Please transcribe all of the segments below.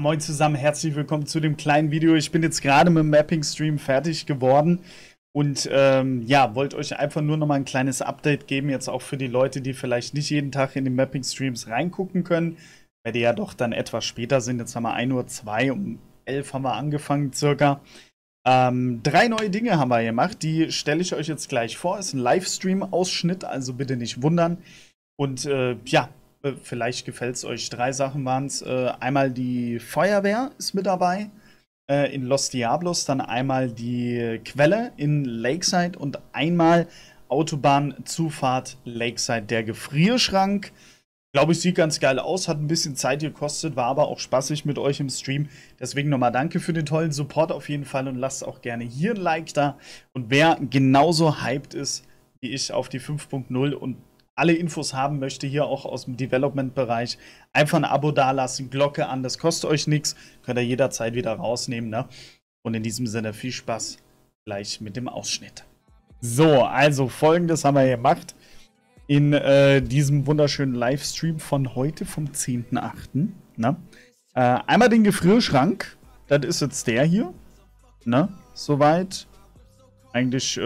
Moin zusammen, herzlich willkommen zu dem kleinen Video. Ich bin jetzt gerade mit dem Mapping-Stream fertig geworden und ja, wollte euch einfach nur nochmal ein kleines Update geben, jetzt auch für die Leute, die vielleicht nicht jeden Tag in die Mapping-Streams reingucken können, weil die ja doch dann etwas später sind. Jetzt haben wir 1:02 Uhr, um 11 haben wir angefangen circa. Drei neue Dinge haben wir gemacht, die stelle ich euch jetzt gleich vor. Ist ein Livestream-Ausschnitt, also bitte nicht wundern. Und ja, vielleicht gefällt es euch. Drei Sachen waren es. Einmal die Feuerwehr ist mit dabei in Los Diablos, dann einmal die Quelle in Lakeside und einmal Autobahnzufahrt Lakeside. Der Gefrierschrank, glaube ich, sieht ganz geil aus, hat ein bisschen Zeit gekostet, war aber auch spaßig mit euch im Stream. Deswegen nochmal danke für den tollen Support auf jeden Fall und lasst auch gerne hier ein Like da. Und wer genauso hyped ist wie ich auf die 5.0 und alle Infos haben möchte, hier auch aus dem Development-Bereich, einfach ein Abo dalassen, Glocke an, das kostet euch nichts, könnt ihr jederzeit wieder rausnehmen, ne? Und in diesem Sinne viel Spaß gleich mit dem Ausschnitt. So, also Folgendes haben wir gemacht in diesem wunderschönen Livestream von heute, vom 10.8., ne? Einmal den Gefrierschrank, das ist jetzt der hier, ne? Soweit. Eigentlich,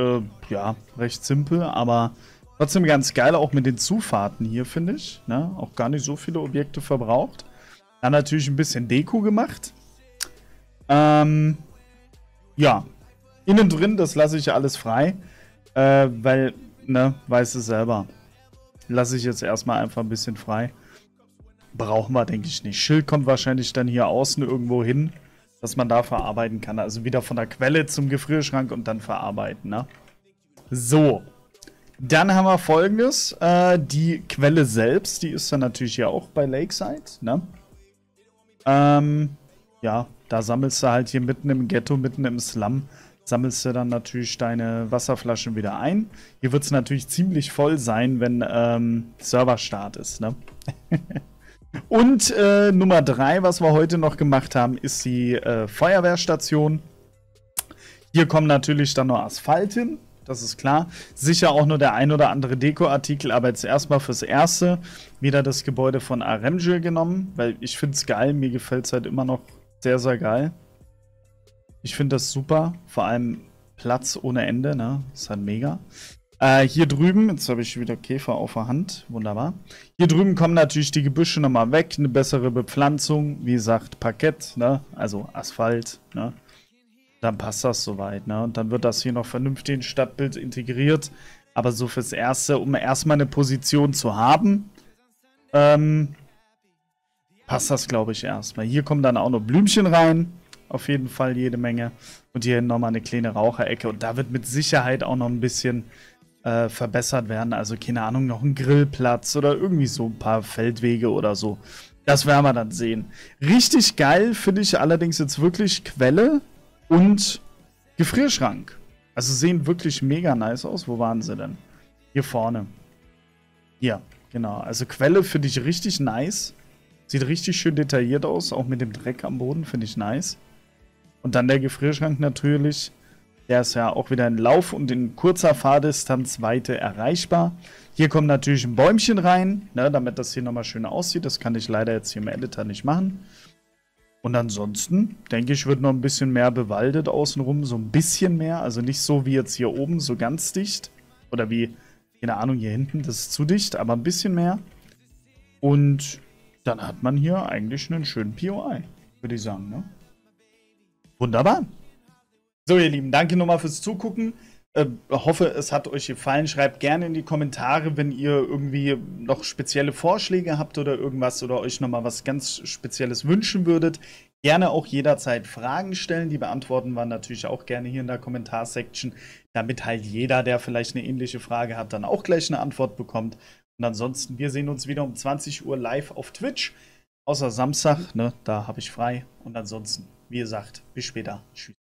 ja, recht simpel, aber trotzdem ganz geil, auch mit den Zufahrten hier, finde ich. Ne? Auch gar nicht so viele Objekte verbraucht. Dann natürlich ein bisschen Deko gemacht. Ja, innen drin, das lasse ich alles frei. Weil, ne, weiß es selber. Lasse ich jetzt erstmal einfach ein bisschen frei. Brauchen wir, denke ich, nicht. Schild kommt wahrscheinlich dann hier außen irgendwo hin, dass man da verarbeiten kann. Also wieder von der Quelle zum Gefrierschrank und dann verarbeiten. Ne? So. Dann haben wir Folgendes, die Quelle selbst, die ist dann natürlich ja auch bei Lakeside, ne? Ja, da sammelst du halt hier mitten im Ghetto, mitten im Slum, sammelst du dann natürlich deine Wasserflaschen wieder ein. Hier wird es natürlich ziemlich voll sein, wenn Serverstart ist, ne? Und Nummer 3, was wir heute noch gemacht haben, ist die Feuerwehrstation. Hier kommt natürlich dann noch Asphalt hin. Das ist klar. Sicher auch nur der ein oder andere Dekoartikel, aber jetzt erstmal fürs Erste wieder das Gebäude von Arengel genommen, weil ich finde es geil. Mir gefällt es halt immer noch sehr, sehr geil. Ich finde das super. Vor allem Platz ohne Ende, ne? Ist halt mega. Hier drüben, jetzt habe ich wieder Käfer auf der Hand. Wunderbar. Hier drüben kommen natürlich die Gebüsche nochmal weg. Eine bessere Bepflanzung. Wie gesagt, Parkett, ne? Also Asphalt, ne? Dann passt das soweit, ne? Und dann wird das hier noch vernünftig ins Stadtbild integriert. Aber so fürs Erste, um erstmal eine Position zu haben, passt das, glaube ich, erstmal. Hier kommen dann auch noch Blümchen rein. Auf jeden Fall jede Menge. Und hier nochmal eine kleine Raucherecke. Und da wird mit Sicherheit auch noch ein bisschen verbessert werden. Also, keine Ahnung, noch ein Grillplatz oder irgendwie so ein paar Feldwege oder so. Das werden wir dann sehen. Richtig geil finde ich allerdings jetzt wirklich Quelle und Gefrierschrank. Also sehen wirklich mega nice aus. Wo waren sie denn? Hier vorne. Hier, genau. Also Quelle finde ich richtig nice. Sieht richtig schön detailliert aus. Auch mit dem Dreck am Boden finde ich nice. Und dann der Gefrierschrank natürlich. Der ist ja auch wieder in Lauf und in kurzer Fahrdistanz weite erreichbar. Hier kommt natürlich ein Bäumchen rein, ne, damit das hier nochmal schön aussieht. Das kann ich leider jetzt hier im Editor nicht machen. Und ansonsten, denke ich, wird noch ein bisschen mehr bewaldet außenrum, so ein bisschen mehr. Also nicht so wie jetzt hier oben, so ganz dicht. Oder wie, keine Ahnung, hier hinten, das ist zu dicht, aber ein bisschen mehr. Und dann hat man hier eigentlich einen schönen POI, würde ich sagen, ne? Wunderbar. So, ihr Lieben, danke nochmal fürs Zugucken. Hoffe, es hat euch gefallen. Schreibt gerne in die Kommentare, wenn ihr irgendwie noch spezielle Vorschläge habt oder irgendwas oder euch nochmal was ganz Spezielles wünschen würdet. Gerne auch jederzeit Fragen stellen. Die beantworten wir natürlich auch gerne hier in der Kommentarsektion, damit halt jeder, der vielleicht eine ähnliche Frage hat, dann auch gleich eine Antwort bekommt. Und ansonsten, wir sehen uns wieder um 20 Uhr live auf Twitch. Außer Samstag, ne, da habe ich frei. Und ansonsten, wie gesagt, bis später. Tschüss.